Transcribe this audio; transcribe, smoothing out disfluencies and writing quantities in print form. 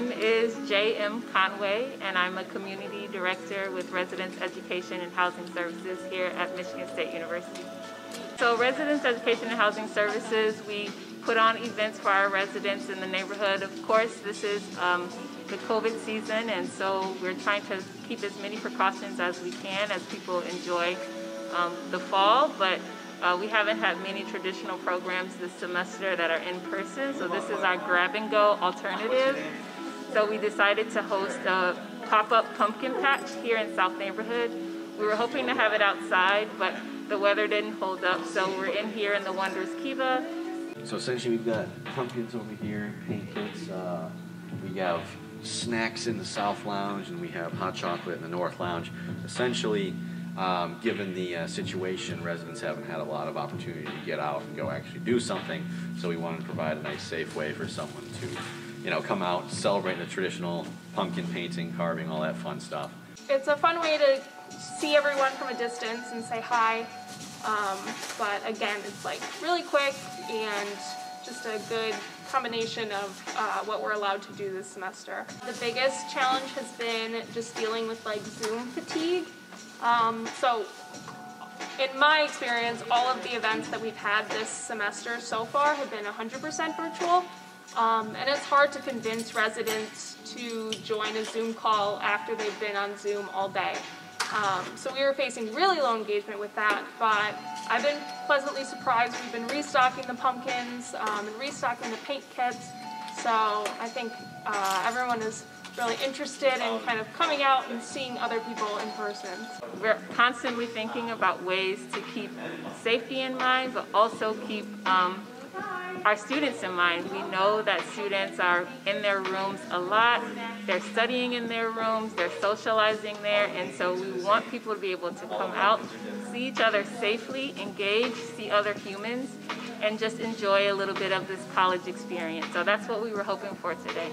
name is J.M. Conway, and I'm a community director with Residence Education and Housing Services here at Michigan State University. So Residence Education and Housing Services, we put on events for our residents in the neighborhood. Of course, this is the COVID season, and so we're trying to keep as many precautions as we can as people enjoy the fall, but we haven't had many traditional programs this semester that are in person, so this is our grab-and-go alternative. So we decided to host a pop-up pumpkin patch here in South Neighborhood. We were hoping to have it outside, but the weather didn't hold up, so we're in here in the Wonders Kiva. So essentially we've got pumpkins over here, pancakes, we have snacks in the South Lounge, and we have hot chocolate in the North Lounge. Essentially, given the situation, residents haven't had a lot of opportunity to get out and go actually do something, so we wanted to provide a nice safe way for someone to, you know, come out, celebrate the traditional pumpkin painting, carving, all that fun stuff. It's a fun way to see everyone from a distance and say hi, but again, it's like really quick and just a good combination of what we're allowed to do this semester. The biggest challenge has been just dealing with like Zoom fatigue. So in my experience, all of the events that we've had this semester so far have been 100% virtual, and it's hard to convince residents to join a Zoom call after they've been on Zoom all day. So we were facing really low engagement with that, but I've been pleasantly surprised. We've been restocking the pumpkins and restocking the paint kits, so I think everyone is really interested in kind of coming out and seeing other people in person. We're constantly thinking about ways to keep safety in mind, but also keep our students in mind. We know that students are in their rooms a lot, they're studying in their rooms, they're socializing there, and so we want people to be able to come out, see each other safely, engage, see other humans, and just enjoy a little bit of this college experience. So that's what we were hoping for today.